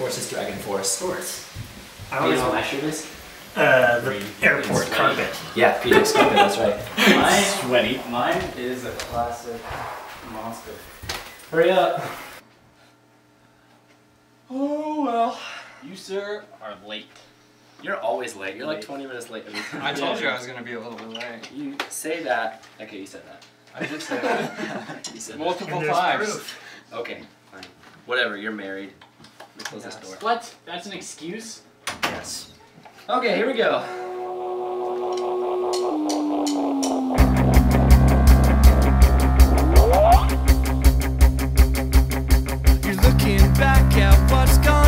Horses, Dragon Force. I always know my shoe list? The airport carpet. Yeah, PJ's carpet, that's right. Mine is a classic monster. Hurry up. Oh, well. You, sir, are late. You're always late. You're like 20 minutes late every time. I told you I was going to be a little bit late. You say that. Okay, you said that. I did say that. You said multiple times. Okay, fine. Whatever, you're married. Let me close this door. What? That's an excuse? Yes. Okay, here we go. You're looking back at what's gone.